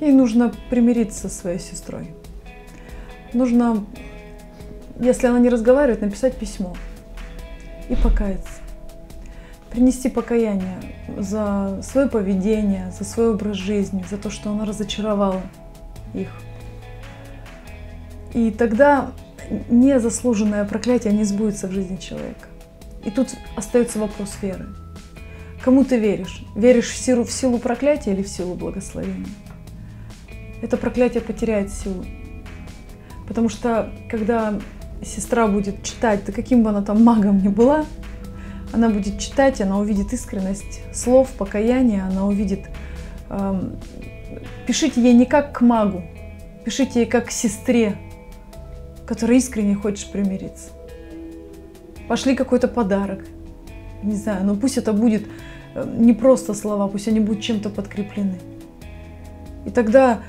Ей нужно примириться со своей сестрой. Нужно, если она не разговаривает, написать письмо и покаяться. Принести покаяние за свое поведение, за свой образ жизни, за то, что она разочаровала их. И тогда незаслуженное проклятие не сбудется в жизни человека. И тут остается вопрос веры. Кому ты веришь? Веришь в силу проклятия или в силу благословения? Это проклятие потеряет силу. Потому что, когда сестра будет читать, да каким бы она там магом ни была, она будет читать, она увидит искренность слов, покаяния, она увидит... Пишите ей не как к магу, пишите ей как к сестре, которой искренне хочешь примириться. Пошли какой-то подарок, не знаю, но пусть это будет не просто слова, пусть они будут чем-то подкреплены. И тогда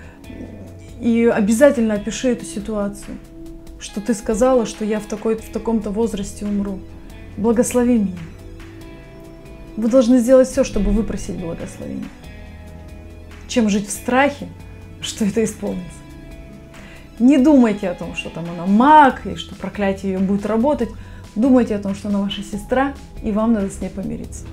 и обязательно опиши эту ситуацию, что ты сказала, что я в таком-то возрасте умру. Благослови меня. Вы должны сделать все, чтобы выпросить благословение. Чем жить в страхе, что это исполнится. Не думайте о том, что там она маг, и что проклятие ее будет работать. Думайте о том, что она ваша сестра, и вам надо с ней помириться.